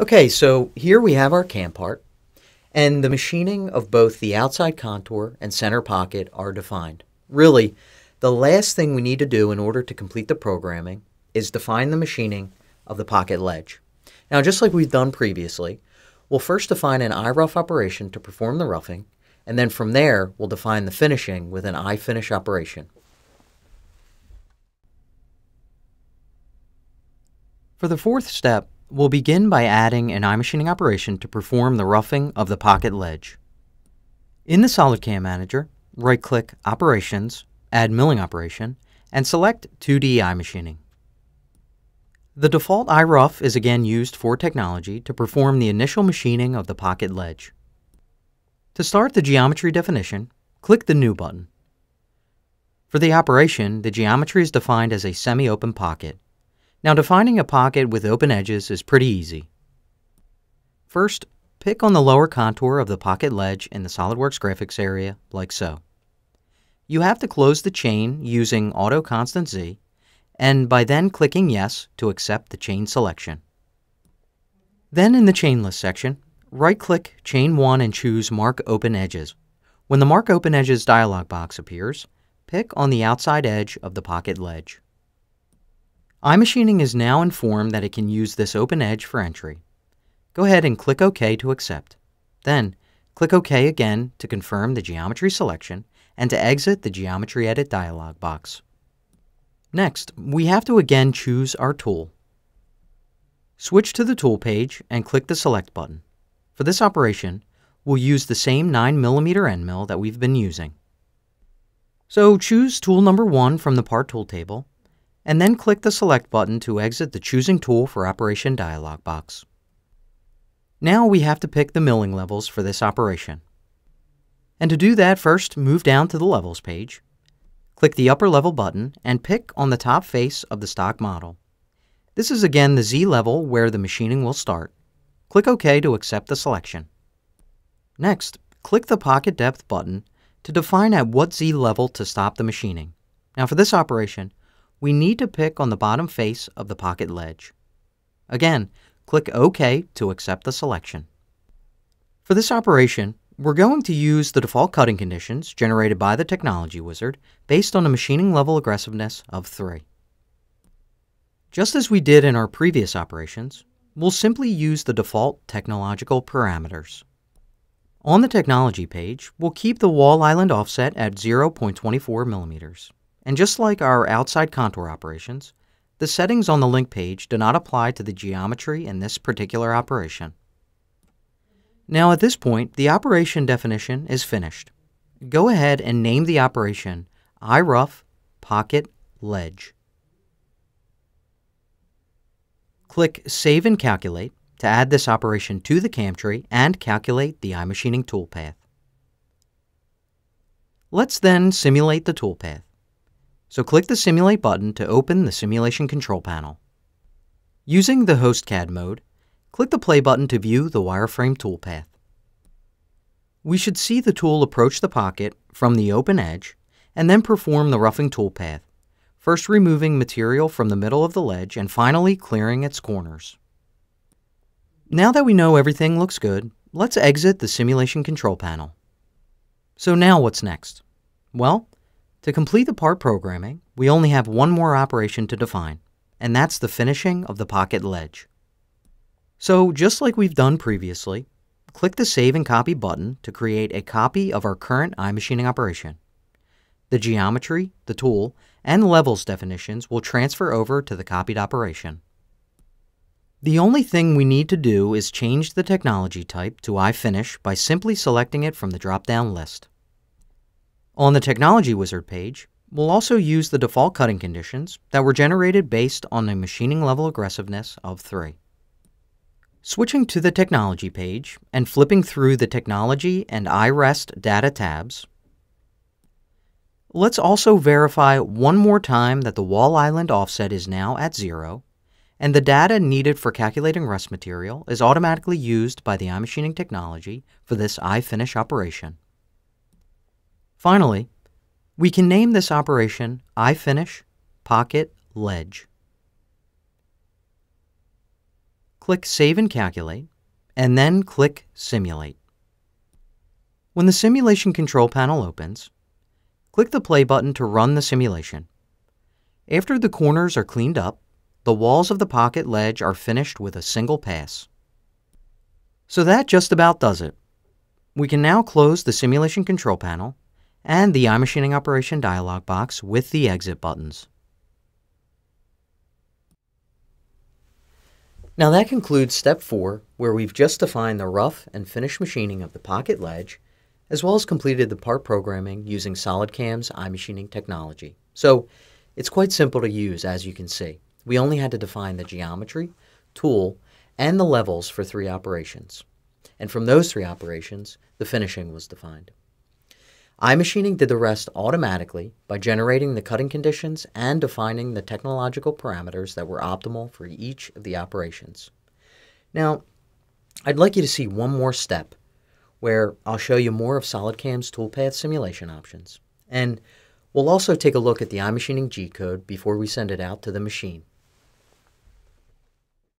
Okay, so here we have our cam part, and the machining of both the outside contour and center pocket are defined. Really, the last thing we need to do in order to complete the programming is define the machining of the pocket ledge. Now, just like we've done previously, we'll first define an iRough operation to perform the roughing, and then from there, we'll define the finishing with an iFinish operation. For the fourth step, we'll begin by adding an iMachining operation to perform the roughing of the pocket ledge. In the SolidCAM Manager, right-click Operations, Add Milling Operation, and select 2D iMachining. The default iRough is again used for technology to perform the initial machining of the pocket ledge. To start the geometry definition, click the New button. For the operation, the geometry is defined as a semi-open pocket. Now, defining a pocket with open edges is pretty easy. First, pick on the lower contour of the pocket ledge in the SolidWorks graphics area, like so. You have to close the chain using Auto Constant Z, and by then clicking Yes to accept the chain selection. Then in the Chain List section, right-click Chain 1 and choose Mark Open Edges. When the Mark Open Edges dialog box appears, pick on the outside edge of the pocket ledge. iMachining is now informed that it can use this open edge for entry. Go ahead and click OK to accept. Then, click OK again to confirm the geometry selection and to exit the Geometry Edit dialog box. Next, we have to again choose our tool. Switch to the Tool page and click the Select button. For this operation, we'll use the same 9mm end mill that we've been using. So choose tool number 1 from the Part Tool table, and then click the Select button to exit the Choosing Tool for Operation dialog box. Now we have to pick the milling levels for this operation. And to do that, first move down to the Levels page, click the upper level button, and pick on the top face of the stock model. This is again the Z level where the machining will start. Click OK to accept the selection. Next, click the Pocket Depth button to define at what Z level to stop the machining. Now for this operation, we need to pick on the bottom face of the pocket ledge. Again, click OK to accept the selection. For this operation, we're going to use the default cutting conditions generated by the Technology Wizard based on a machining level aggressiveness of 3. Just as we did in our previous operations, we'll simply use the default technological parameters. On the Technology page, we'll keep the wall island offset at 0.24mm. And just like our outside contour operations, the settings on the link page do not apply to the geometry in this particular operation. Now at this point, the operation definition is finished. Go ahead and name the operation iRough Pocket Ledge. Click Save and Calculate to add this operation to the cam tree and calculate the iMachining toolpath. Let's then simulate the toolpath. So click the Simulate button to open the Simulation Control Panel. Using the Host CAD mode, click the Play button to view the wireframe toolpath. We should see the tool approach the pocket from the open edge and then perform the roughing toolpath, first removing material from the middle of the ledge and finally clearing its corners. Now that we know everything looks good, let's exit the Simulation Control Panel. So now what's next? Well, to complete the part programming, we only have one more operation to define, and that's the finishing of the pocket ledge. So just like we've done previously, click the Save and Copy button to create a copy of our current iMachining operation. The geometry, the tool, and levels definitions will transfer over to the copied operation. The only thing we need to do is change the technology type to iFinish by simply selecting it from the drop-down list. On the Technology Wizard page, we'll also use the default cutting conditions that were generated based on a machining level aggressiveness of 3. Switching to the Technology page and flipping through the Technology and iREST data tabs, let's also verify one more time that the wall island offset is now at 0, and the data needed for calculating rest material is automatically used by the iMachining technology for this iFinish operation. Finally, we can name this operation iFinish Pocket Ledge. click Save and Calculate, and then click Simulate. When the Simulation control panel opens, click the play button to run the simulation. After the corners are cleaned up, the walls of the pocket ledge are finished with a single pass. So that just about does it. We can now close the Simulation control panel and the iMachining operation dialog box with the exit buttons. Now that concludes Step 4, where we've just defined the rough and finished machining of the pocket ledge, as well as completed the part programming using SolidCAM's iMachining technology. So it's quite simple to use, as you can see. We only had to define the geometry, tool, and the levels for 3 operations. And from those 3 operations, the finishing was defined. iMachining did the rest automatically by generating the cutting conditions and defining the technological parameters that were optimal for each of the operations. Now, I'd like you to see one more step where I'll show you more of SolidCAM's toolpath simulation options. And we'll also take a look at the iMachining G-code before we send it out to the machine.